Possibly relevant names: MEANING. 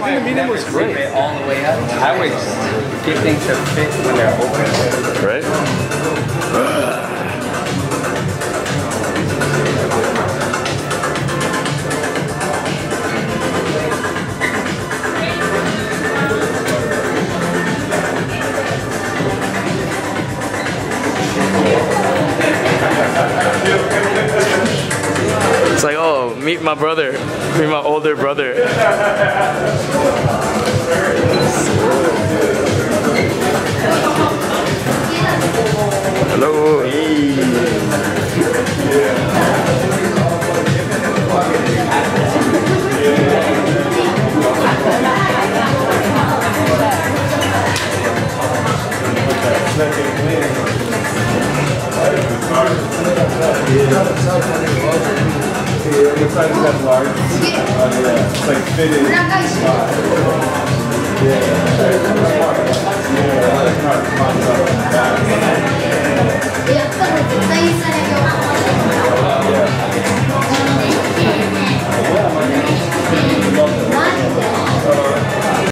I think the meaning was great. All the way up. I always get things to fit when they're open. Right? It's like, oh, meet my brother, meet my older brother. Hello. Hey. It's like fitting. Yeah.